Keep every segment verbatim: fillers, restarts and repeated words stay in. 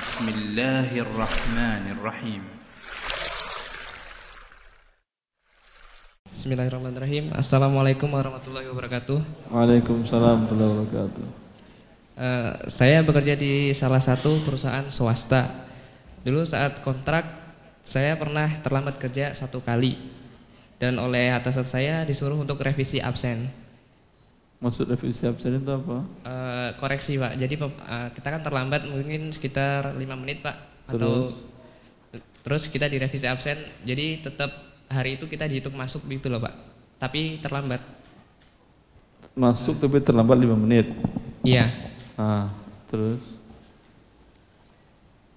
Bismillahirrahmanirrahim. Bismillahirrahmanirrahim. Assalamualaikum warahmatullahi wabarakatuh. Waalaikumsalam warahmatullahi wabarakatuh. uh, Saya bekerja di salah satu perusahaan swasta. Dulu saat kontrak saya pernah terlambat kerja satu kali, dan oleh atasan saya disuruh untuk revisi absen. Maksud revisi absen itu apa? E, koreksi Pak, jadi uh, kita kan terlambat mungkin sekitar lima menit Pak. Terus? Atau terus kita direvisi absen, jadi tetap hari itu kita dihitung masuk gitu loh Pak, tapi terlambat. Masuk nah. Tapi terlambat lima menit? Iya. Nah, terus?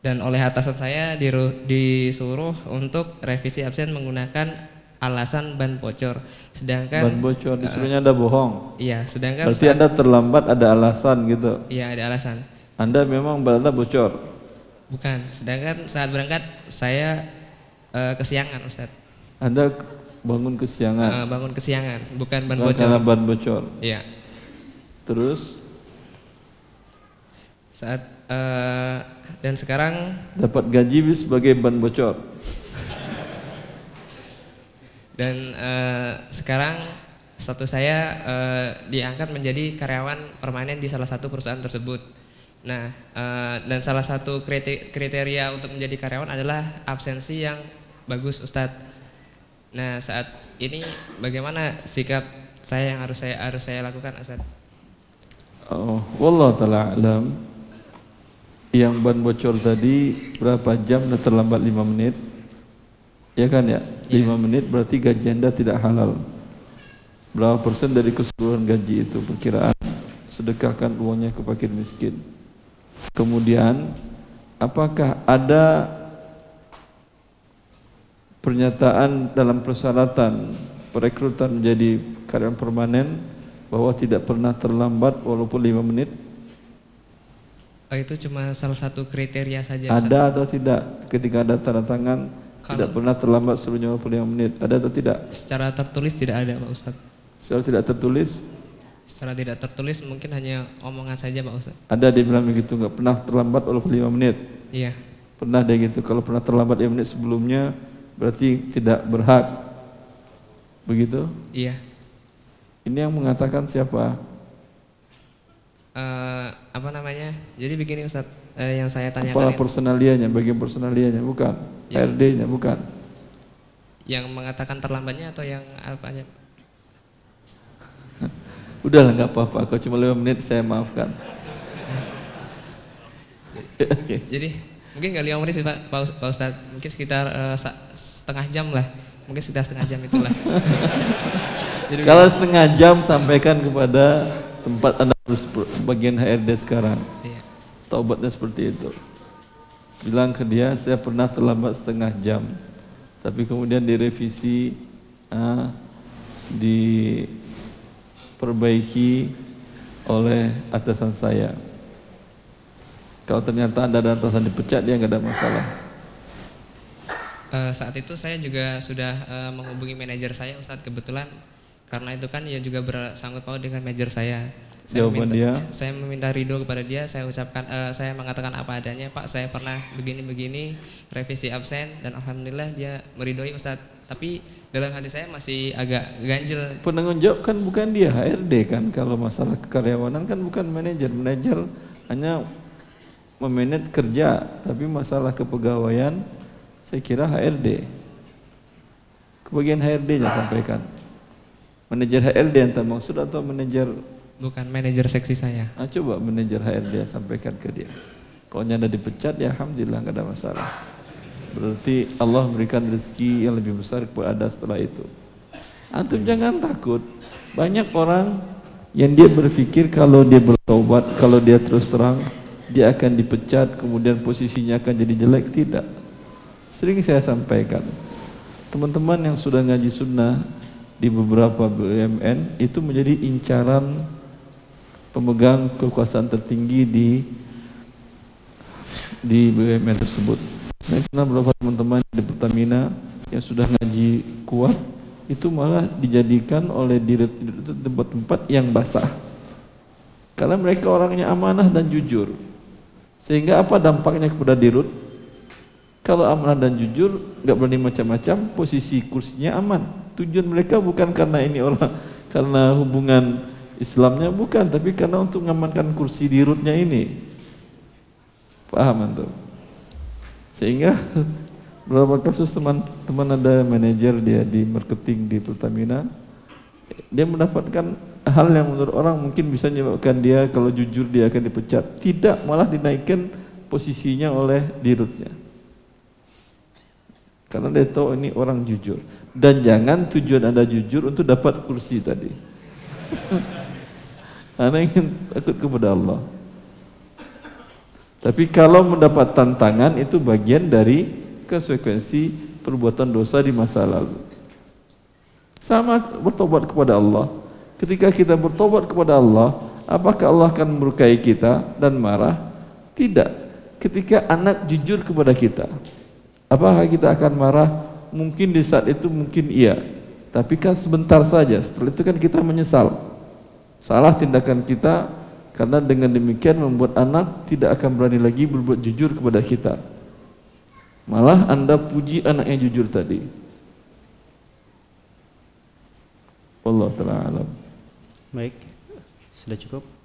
Dan oleh atasan saya disuruh untuk revisi absen menggunakan alasan ban bocor, sedangkan ban bocor disuruhnya uh, Anda bohong. Iya, sedangkan berarti Anda terlambat ada alasan gitu. Iya, ada alasan. Anda memang ban Anda bocor. Bukan, sedangkan saat berangkat saya uh, kesiangan, Ustaz. Anda bangun kesiangan. Uh, bangun kesiangan, bukan ban bocor. Karena ban bocor. Iya. Terus saat uh, dan sekarang dapat gaji sebagai ban bocor. Dan uh, sekarang status saya uh, diangkat menjadi karyawan permanen di salah satu perusahaan tersebut. Nah, uh, dan salah satu kriteria untuk menjadi karyawan adalah absensi yang bagus, Ustadz. Nah, saat ini bagaimana sikap saya yang harus saya harus saya lakukan, Ustadz? Oh, wallahu ta'ala a'lam. Yang ban bocor tadi berapa jam dan terlambat lima menit? Ya kan ya? lima menit berarti gaji Anda tidak halal. Berapa persen dari keseluruhan gaji itu perkiraan? Sedekahkan uangnya ke fakir miskin. Kemudian apakah ada pernyataan dalam persyaratan perekrutan menjadi karyawan permanen bahwa tidak pernah terlambat walaupun lima menit? Oh, itu cuma salah satu kriteria saja. Ada atau tidak ketika ada tanda tangan? Kalau tidak pernah terlambat seluruhnya lima menit, ada atau tidak? Secara tertulis tidak ada Pak Ustaz. Secara tidak tertulis? Secara tidak tertulis mungkin hanya omongan saja Pak Ustaz. Ada dia bilang begitu, nggak pernah terlambat walaupun lima menit? Iya. Pernah dia gitu, kalau pernah terlambat lima menit sebelumnya berarti tidak berhak. Begitu? Iya. Ini yang mengatakan siapa? Uh, apa namanya? Jadi begini Ustaz, uh, yang saya tanyakan. Kepala personalianya, bagian personalianya, bukan? R D-nya bukan. Yang mengatakan terlambatnya atau yang apanya? Udahlah nggak apa-apa. Kau cuma lima menit saya maafkan. Jadi mungkin nggak lima menit sih Pak, Pak Ustadz. Mungkin sekitar uh, setengah jam lah. Mungkin sekitar setengah jam itulah. Kalau setengah jam sampaikan kepada tempat Anda bagian H R D sekarang. Iya. Taubatnya seperti itu. Bilang ke dia, saya pernah terlambat setengah jam, tapi kemudian direvisi, ah, diperbaiki oleh atasan saya. Kalau ternyata Anda ada atasan dipecat, dia nggak ada masalah. Uh, saat itu saya juga sudah uh, menghubungi manajer saya, Ustadz, kebetulan karena itu kan ya juga bersangkut paut dengan manajer saya. Saya jawaban meminta, dia saya meminta ridho kepada dia, saya ucapkan uh, saya mengatakan apa adanya, Pak, saya pernah begini-begini revisi absen dan alhamdulillah dia meridhoi, Ustaz. Tapi dalam hati saya masih agak ganjel. Penanggung jawab kan bukan dia, H R D kan. Kalau masalah kekaryawanan kan bukan manajer, manajer hanya memanage kerja, tapi masalah kepegawaian saya kira H R D. Kebagian H R D-nya sampaikan. Manajer H R D yang termaksud atau manajer? Bukan, manajer seksi saya. Nah, coba manajer H R D sampaikan ke dia. Kalau Anda dipecat ya alhamdulillah nggak ada masalah. Berarti Allah memberikan rezeki yang lebih besar kepada Anda setelah itu. Antum jangan takut. Banyak orang yang dia berpikir kalau dia bertobat, kalau dia terus terang dia akan dipecat, kemudian posisinya akan jadi jelek. Tidak. Sering saya sampaikan. Teman-teman yang sudah ngaji sunnah di beberapa B U M N itu menjadi incaran pemegang kekuasaan tertinggi di di B U M N tersebut. Saya kenal beberapa teman-teman di Pertamina yang sudah ngaji kuat itu malah dijadikan oleh Dirut itu tempat-tempat yang basah. Karena mereka orangnya amanah dan jujur. Sehingga apa dampaknya kepada Dirut? Kalau amanah dan jujur, nggak berani macam-macam, posisi kursinya aman. Tujuan mereka bukan karena ini orang, karena hubungan Islamnya bukan, tapi karena untuk mengamankan kursi Dirutnya ini. Paham antum? Sehingga beberapa kasus teman-teman ada manajer dia di marketing di Pertamina, dia mendapatkan hal yang menurut orang mungkin bisa menyebabkan dia kalau jujur dia akan dipecat, tidak, malah dinaikkan posisinya oleh Dirutnya karena dia tahu ini orang jujur. Dan jangan tujuan Anda jujur untuk dapat kursi tadi. Anda ingin takut kepada Allah. Tapi kalau mendapat tantangan itu bagian dari konsekuensi perbuatan dosa di masa lalu. Sama bertobat kepada Allah. Ketika kita bertobat kepada Allah, apakah Allah akan melukai kita dan marah? Tidak. Ketika anak jujur kepada kita, apakah kita akan marah? Mungkin di saat itu mungkin iya. Tapi kan sebentar saja, setelah itu kan kita menyesal. Salah tindakan kita, karena dengan demikian membuat anak tidak akan berani lagi berbuat jujur kepada kita. Malah Anda puji anaknya jujur tadi. Wallahu ta'ala a'lam. Baik, sudah cukup.